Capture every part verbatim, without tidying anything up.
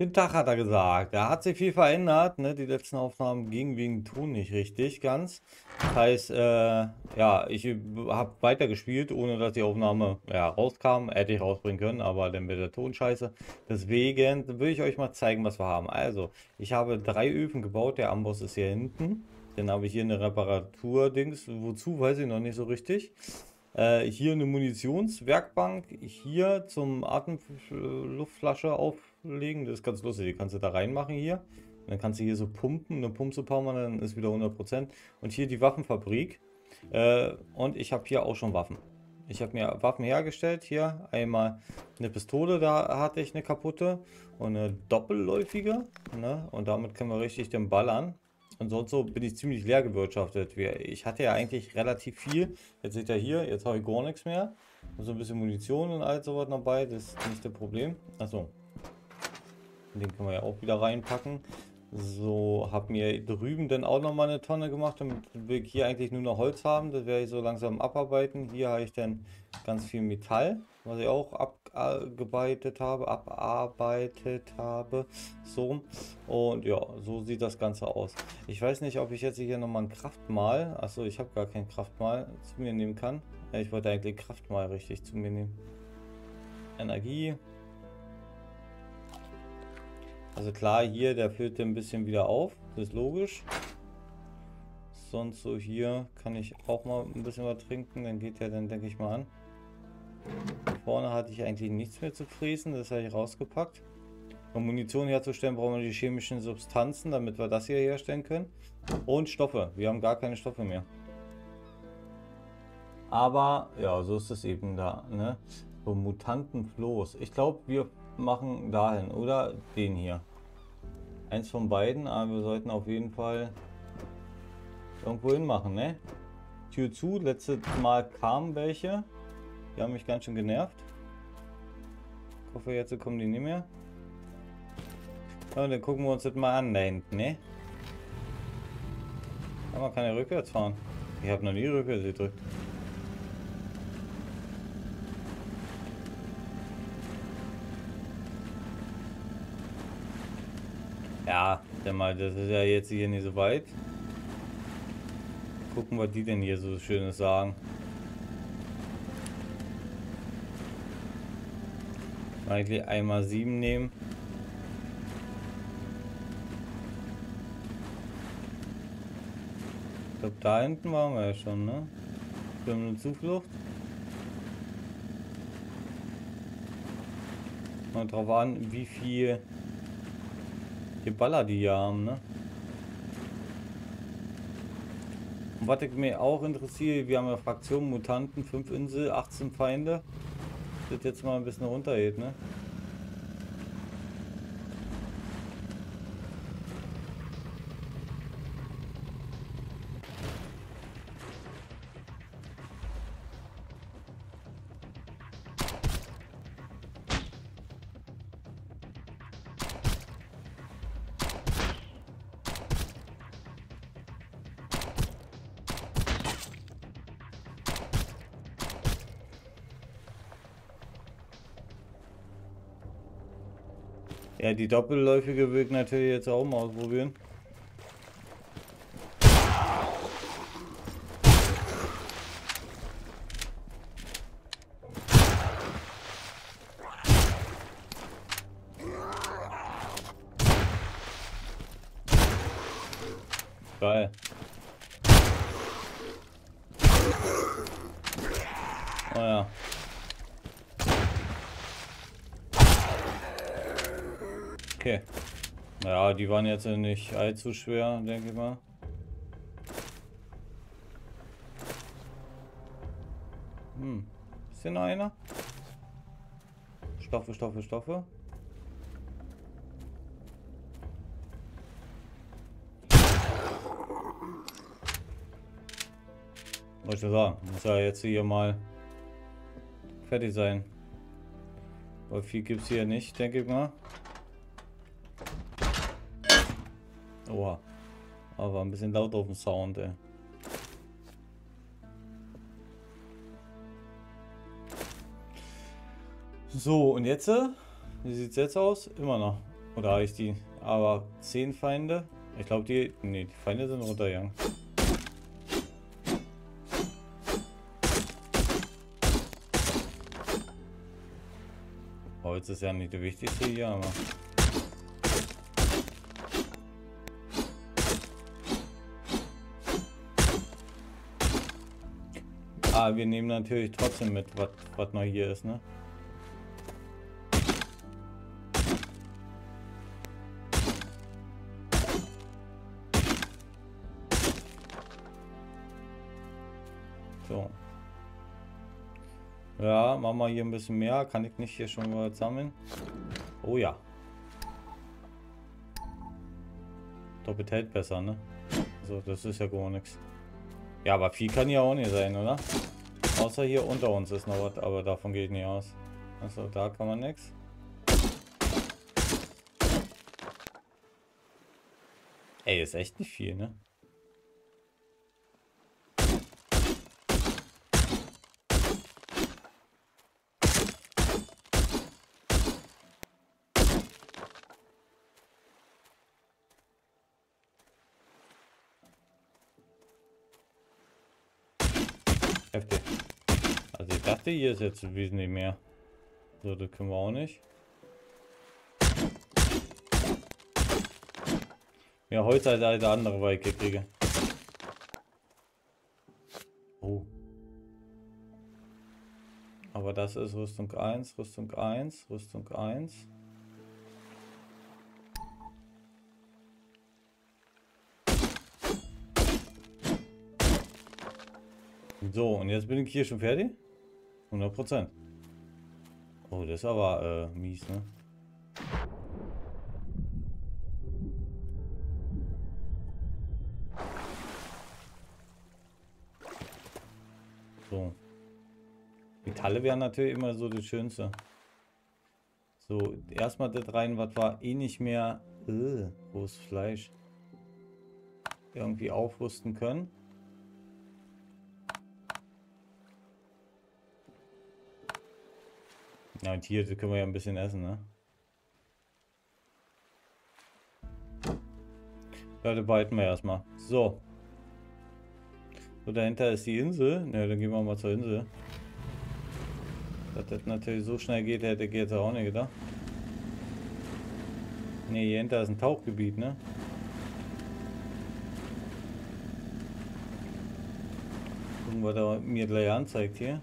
Den Tag hat er gesagt. Da hat sich viel verändert. Ne? Die letzten Aufnahmen gingen wegen Ton nicht richtig ganz. Das heißt, äh, ja, ich habe weitergespielt, ohne dass die Aufnahme ja, rauskam. Hätte ich rausbringen können, aber dann wäre der Ton scheiße. Deswegen will ich euch mal zeigen, was wir haben. Also, ich habe drei Öfen gebaut. Der Amboss ist hier hinten. Dann habe ich hier eine Reparatur-Dings. Wozu, weiß ich noch nicht so richtig. Äh, hier eine Munitionswerkbank. Hier zum Atemluftflasche auf. Legen. Das ist ganz lustig, die kannst du da reinmachen hier. Und dann kannst du hier so pumpen, dann pumpst du ein paar Mal, dann ist wieder hundert Prozent. Und hier die Waffenfabrik. Äh, und ich habe hier auch schon Waffen. Ich habe mir Waffen hergestellt. Hier einmal eine Pistole, da hatte ich eine kaputte. Und eine doppelläufige. Ne? Und damit können wir richtig den Ballern. Und sonst so bin ich ziemlich leer gewirtschaftet. Ich hatte ja eigentlich relativ viel. Jetzt seht ihr hier, jetzt habe ich gar nichts mehr. Und so ein bisschen Munition und all sowas dabei. Das ist nicht das Problem. Achso. Den können wir ja auch wieder reinpacken. So, habe mir drüben dann auch nochmal eine Tonne gemacht, damit wir hier eigentlich nur noch Holz haben. Das werde ich so langsam abarbeiten. Hier habe ich dann ganz viel Metall, was ich auch abgearbeitet habe, abarbeitet habe. So, und ja, so sieht das Ganze aus. Ich weiß nicht, ob ich jetzt hier nochmal ein Kraftmal, achso, ich habe gar kein Kraftmal, zu mir nehmen kann. Ich wollte eigentlich Kraftmal richtig zu mir nehmen. Energie. Also klar, hier, der füllt ein bisschen wieder auf, das ist logisch. Sonst so hier kann ich auch mal ein bisschen was trinken, dann geht der dann, denke ich mal, an. Vorne hatte ich eigentlich nichts mehr zu fräsen, das habe ich rausgepackt. Um Munition herzustellen, brauchen wir die chemischen Substanzen, damit wir das hier herstellen können. Und Stoffe, wir haben gar keine Stoffe mehr. Aber, ja, so ist es eben da, ne? So Mutantenfloß. Ich glaube, wir machen dahin oder den hier, eins von beiden, aber wir sollten auf jeden Fall irgendwo hin machen, ne? Tür zu. Letztes Mal kamen welche, die haben mich ganz schön genervt. Ich hoffe, jetzt kommen die nicht mehr. Ja, dann gucken wir uns das mal an da hinten, ne? Ja, man kann ja rückwärts fahren. Ich habe noch nie rückwärts gedrückt. Ja, denn mal, das ist ja jetzt hier nicht so weit. Gucken, was die denn hier so Schönes sagen. Eigentlich einmal sieben nehmen. Ich glaube, da hinten waren wir ja schon, ne? Wir haben eine Zuflucht. Mal drauf an, wie viel die Baller, die hier haben, ne? Und was ich mir auch interessiert, wir haben ja Fraktion Mutanten, fünf Insel, achtzehn Feinde. Das jetzt mal ein bisschen runtergeht, ne? Ja, die doppelläufige will ich natürlich jetzt auch mal ausprobieren. Geil. Oh ja. Okay. Ja, die waren jetzt nicht allzu schwer, denke ich mal. Hm. Ist hier noch einer? Stoffe, Stoffe, Stoffe. Wollte ich ja sagen, muss ja jetzt hier mal fertig sein. Aber viel gibt es hier nicht, denke ich mal. Oha, aber ein bisschen laut auf dem Sound, ey. So, und jetzt, wie sieht es jetzt aus? Immer noch. Oder habe ich die? Aber zehn Feinde? Ich glaube, die. Nee, die Feinde sind runtergegangen. Holz ist ja nicht der wichtigste hier, aber. Ah, wir nehmen natürlich trotzdem mit, was noch hier ist, ne? So. Ja, machen wir hier ein bisschen mehr. Kann ich nicht hier schon was sammeln? Oh ja. Doppelt hält besser, ne? Also das ist ja gar nichts. Ja, aber viel kann ja auch nicht sein, oder? Außer hier unter uns ist noch was, aber davon geht nicht aus. Also da kann man nichts. Ey, ist echt nicht viel, ne? Heftig. Also ich dachte, hier ist jetzt wesentlich mehr. So, das können wir auch nicht. Ja, heute halt eine andere Weike kriege. Oh. Aber das ist Rüstung eins, Rüstung eins, Rüstung eins. So, und jetzt bin ich hier schon fertig. hundert Prozent. Oh, das ist aber äh, mies, ne? So. Metalle wären natürlich immer so das Schönste. So, erstmal das rein, was war eh nicht mehr äh, großes Fleisch. Irgendwie aufrüsten können. Ja, und hier können wir ja ein bisschen essen, ne? Ja, da behalten wir erstmal. So. So, dahinter ist die Insel. Ne, dann gehen wir mal zur Insel. Dass das natürlich so schnell geht, hätte ich jetzt auch nicht gedacht. Ne, hier hinter ist ein Tauchgebiet, ne? Gucken, was er mir gleich anzeigt hier.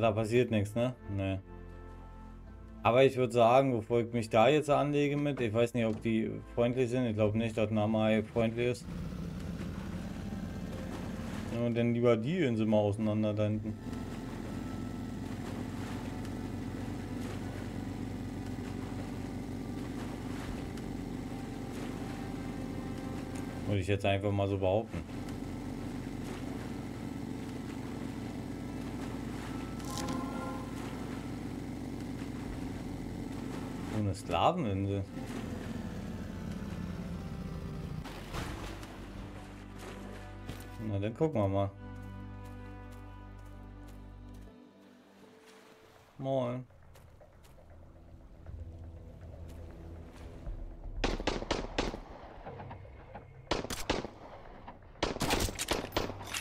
Da passiert nichts, ne? Nee. Aber ich würde sagen, bevor ich mich da jetzt anlege mit, ich weiß nicht, ob die freundlich sind. Ich glaube nicht, dass Namai freundlich ist. Und dann lieber die Insel mal auseinander da hinten. Würde ich jetzt einfach mal so behaupten. Eine Sklaveninsel. Na, dann gucken wir mal. Moin.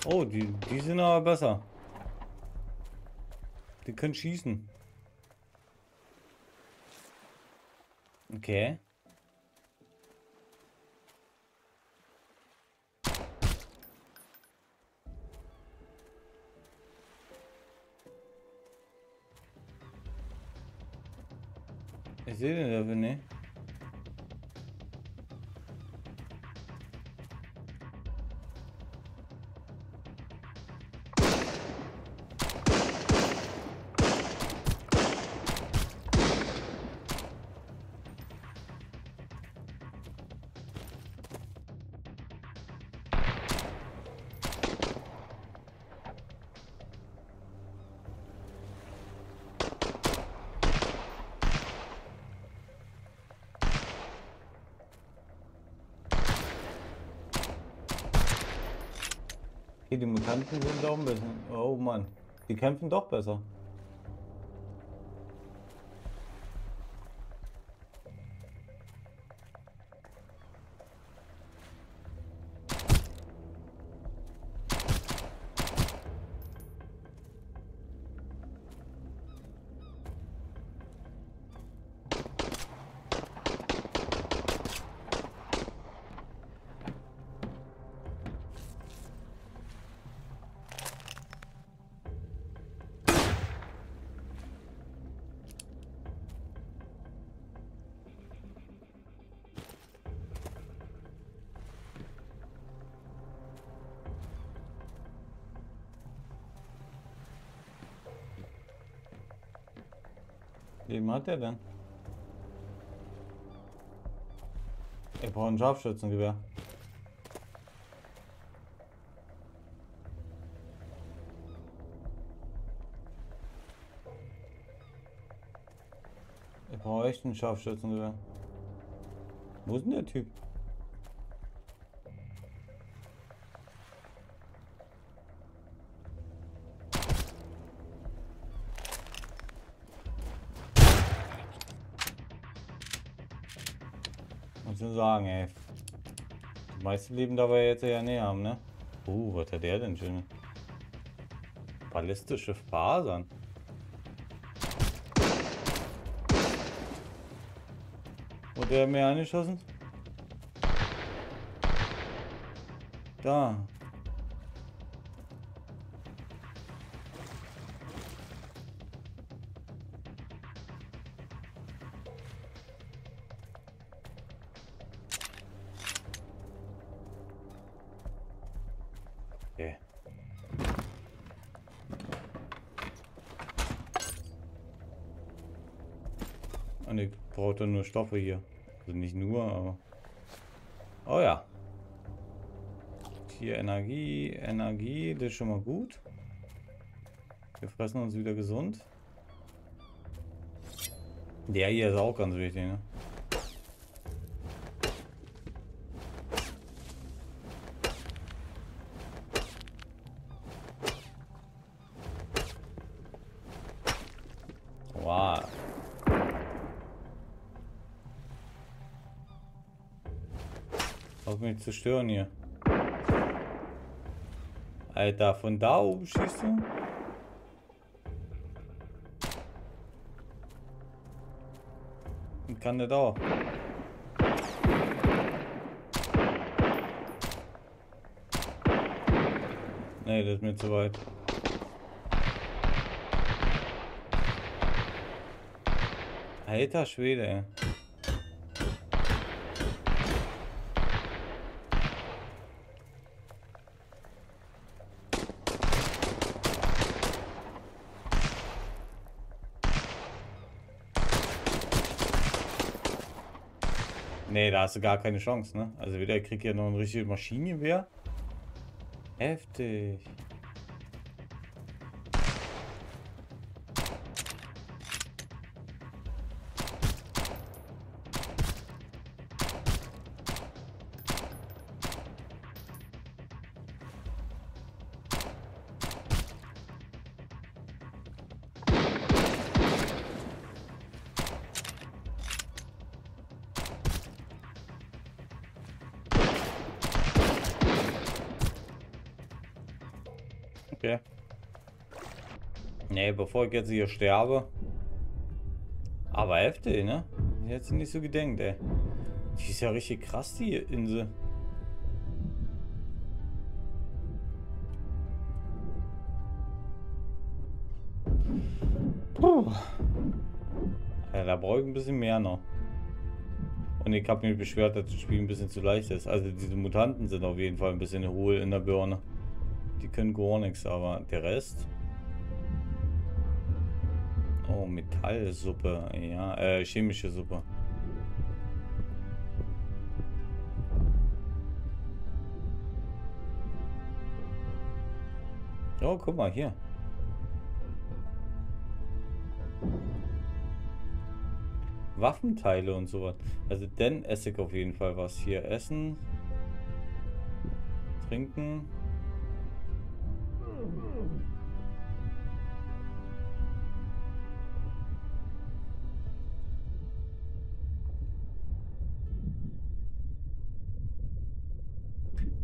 Oh, die, die sind aber besser. Die können schießen. Okay. Ich sehe den dafür nicht. Hier, die Mutanten sind doch ein bisschen... Oh Mann, die kämpfen doch besser. Wem hat der denn? Er braucht ein Scharfschützengewehr. Er braucht echt ein Scharfschützengewehr. Wo ist denn der Typ? Sagen, ey. Die meisten leben dabei jetzt ja näher haben, ne? Uh, was hat der denn schön? Ballistische Fasern. Und der hat mir angeschossen? Da. Ich brauchte nur Stoffe hier. Also nicht nur, aber... Oh ja. Hier Energie, Energie, das ist schon mal gut. Wir fressen uns wieder gesund. Der hier ist auch ganz wichtig, ne? Wow. Auf mich zu stören hier. Alter, von da oben schießt du? Und kann das auch. Nee, das ist mir zu weit. Alter Schwede, ey. Nee, da hast du gar keine Chance, ne? Also wieder krieg ich ja noch ein richtiges Maschinengewehr. Heftig. Okay. Ne, bevor ich jetzt hier sterbe. Aber heftig, ne? Ich hätte nicht so gedenkt, ey. Die ist ja richtig krass, die Insel. Puh. Ja, da brauche ich ein bisschen mehr noch. Und ich habe mich beschwert, dass das Spiel ein bisschen zu leicht ist. Also diese Mutanten sind auf jeden Fall ein bisschen hohl in der Birne. Die können gar nichts, aber der Rest. Oh, Metallsuppe, ja, äh, chemische Suppe. Oh, guck mal hier. Waffenteile und sowas. Also, denn esse ich auf jeden Fall was hier. Essen. Trinken.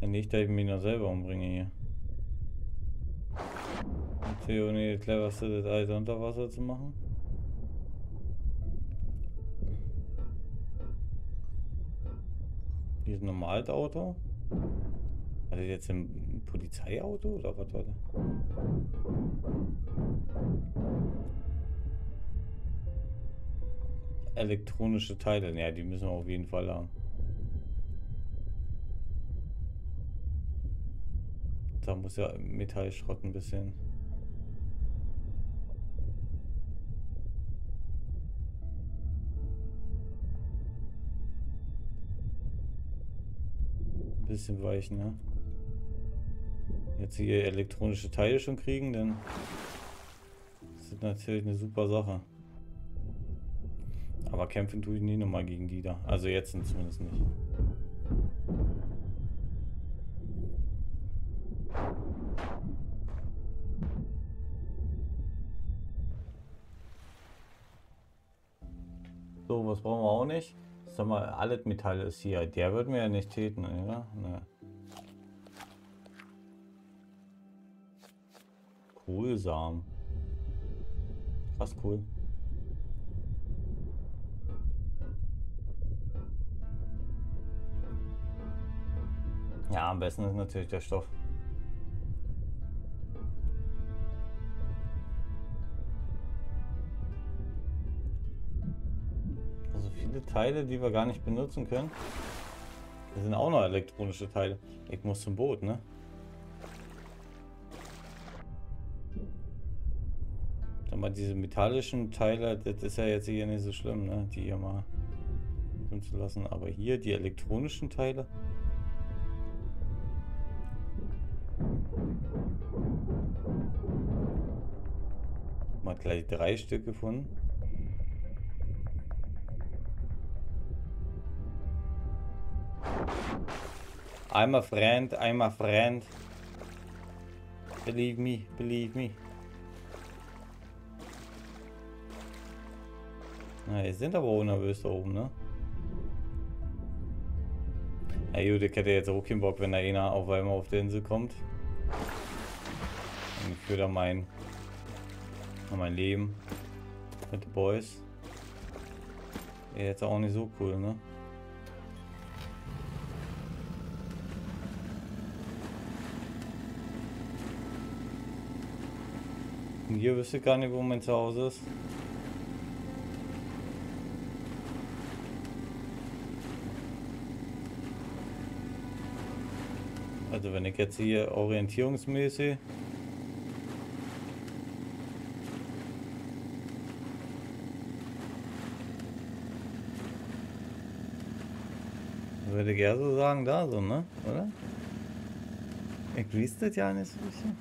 Nicht, dass ich mich noch selber umbringe hier. Die Theorie cleverste das Alter unter Wasser zu machen. Hier ist ein normales Auto. War das jetzt ein Polizeiauto oder was war das? Elektronische Teile, ja, die müssen wir auf jeden Fall haben. Da muss ja Metallschrott ein bisschen. Ein bisschen weichen, ne? Jetzt hier elektronische Teile schon kriegen, dann ist das natürlich eine super Sache. Aber kämpfen tue ich nie nochmal gegen die da. Also jetzt zumindest nicht. So, was brauchen wir auch nicht? Sag mal, alles Metall ist hier. Der wird mir ja nicht täten, oder? Ne. Kohlsamen. Fast cool. Ja, am besten ist natürlich der Stoff. Teile, die wir gar nicht benutzen können. Das sind auch noch elektronische Teile. Ich muss zum Boot, ne? Dann mal diese metallischen Teile, das ist ja jetzt hier nicht so schlimm, ne? Die hier mal drin zu lassen. Aber hier die elektronischen Teile. Mal gleich drei Stück gefunden. I'm a friend, I'm a friend. Believe me, believe me. Na, jetzt sind aber auch nervös da oben, ne? Na gut, ich hätte jetzt auch keinen Bock, wenn da einer auf einmal auf der Insel kommt. Und ich würde mein, mein Leben mit den Boys. Wäre jetzt auch nicht so cool, ne? Hier wüsste ich gar nicht, wo mein Zuhause ist. Also wenn ich jetzt hier orientierungsmäßig würde ich eher so sagen, da so, ne? Oder? Ich weiß das ja nicht so richtig.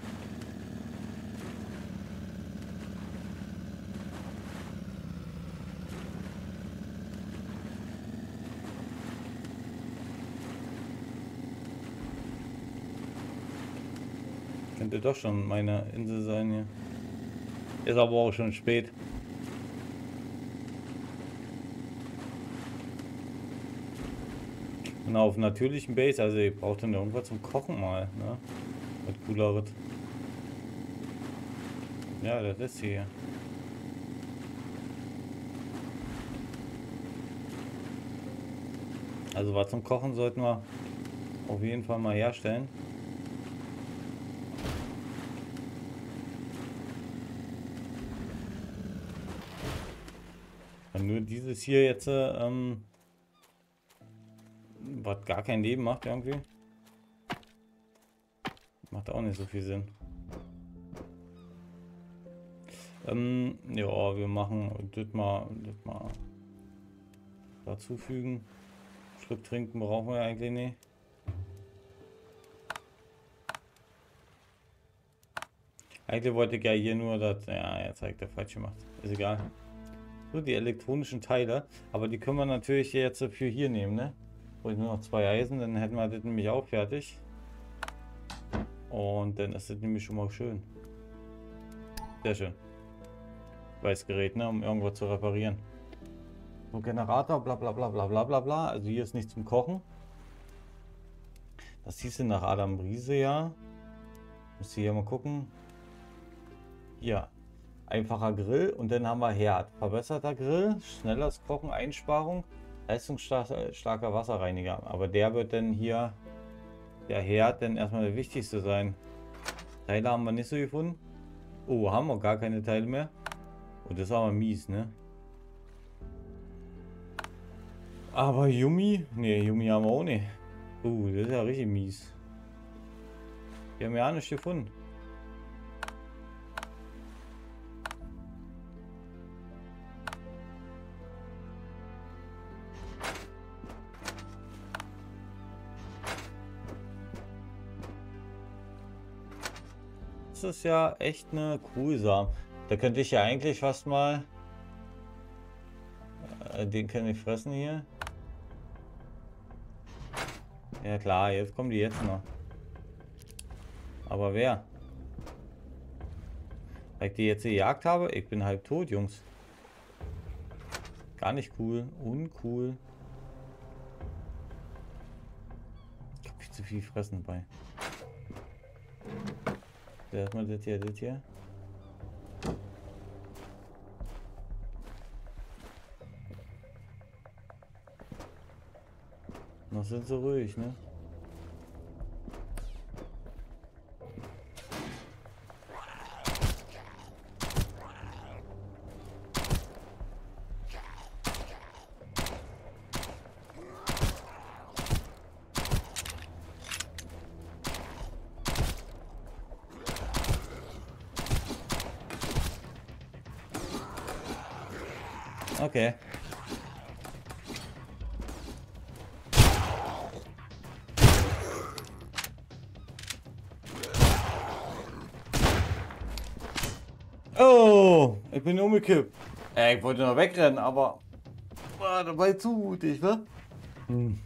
Könnte doch schon meine Insel sein hier. Ist aber auch schon spät. Und auf natürlichen Base, also ihr braucht dann irgendwas zum Kochen mal, ne? Mit cooler. Ja, das ist hier. Also was zum Kochen sollten wir auf jeden Fall mal herstellen. Nur dieses hier jetzt, ähm, was gar kein Leben macht irgendwie, macht auch nicht so viel Sinn. Ähm, ja, wir machen das mal, das mal dazufügen. Schluck trinken brauchen wir eigentlich nicht. Eigentlich wollte ich ja hier nur das, ja, jetzt zeigt der falsch gemacht. Ist egal. So, die elektronischen Teile, aber die können wir natürlich jetzt für hier nehmen, ne? Wo ich nur noch zwei Eisen, dann hätten wir das nämlich auch fertig. Und dann ist das nämlich schon mal schön. Sehr schön. Weißes Gerät, ne? Um irgendwas zu reparieren. So, Generator, bla bla bla bla bla bla bla. Also hier ist nichts zum Kochen. Das hieße nach Adam Riese, ja. Muss hier mal gucken. Ja. Einfacher Grill und dann haben wir Herd. Verbesserter Grill, schnelleres Kochen, Einsparung, leistungsstarker Wasserreiniger. Aber der wird dann hier, der Herd, dann erstmal der wichtigste sein. Teile haben wir nicht so gefunden. Oh, haben wir gar keine Teile mehr. Und oh, das war aber mies, ne? Aber Yumi? Ne, Yumi haben wir auch nicht. Uh, das ist ja richtig mies. Wir haben ja nichts gefunden. Das ist ja echt eine coole Sache. Da könnte ich ja eigentlich fast mal... Äh, den kann ich fressen hier. Ja klar, jetzt kommen die jetzt noch. Aber wer? Weil ich die jetzt gejagt habe? Ich bin halb tot, Jungs. Gar nicht cool. Uncool. Ich hab viel zu viel fressen bei. Da hat man das hier, das hier. Noch sind so ruhig, ne? Okay. Oh, ich bin umgekippt. Äh, ich wollte noch wegrennen, aber war dabei zu mutig, ne? Hm.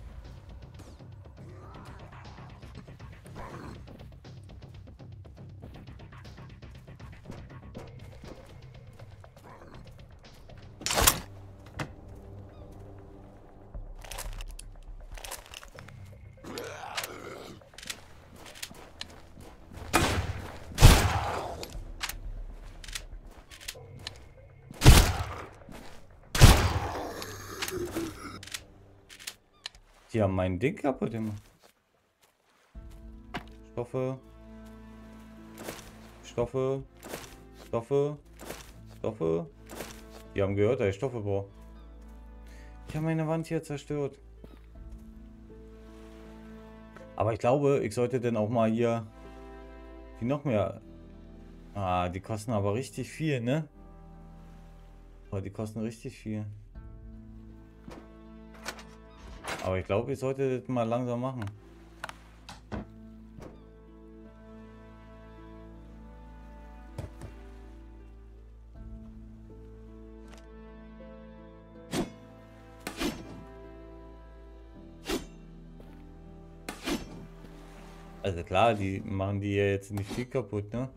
Die haben mein Ding kaputt gemacht. Stoffe. Stoffe. Stoffe. Stoffe. Die haben gehört, dass ich Stoffe brauche. Ich habe meine Wand hier zerstört. Aber ich glaube, ich sollte dann auch mal hier die noch mehr... Ah, die kosten aber richtig viel, ne? Aber die kosten richtig viel. Aber ich glaube, ich sollte das mal langsam machen. Also klar, die machen die ja jetzt nicht viel kaputt, ne?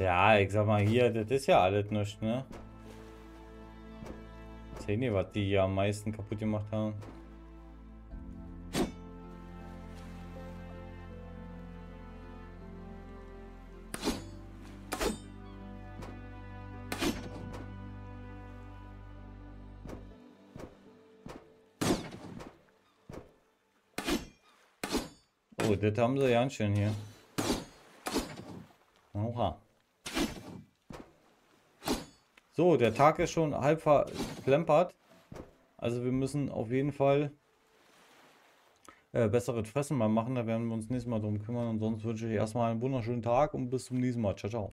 Ja, ich sag mal hier, das ist ja alles nichts, ne? Ich sehe nicht, was die hier am meisten kaputt gemacht haben. Oh, das haben sie ganz schön hier. Oha. So, der Tag ist schon halb verplempert. Also wir müssen auf jeden Fall äh, besseres Fressen mal machen. Da werden wir uns nächstes Mal drum kümmern. Und sonst wünsche ich erstmal einen wunderschönen Tag und bis zum nächsten Mal. Ciao, ciao.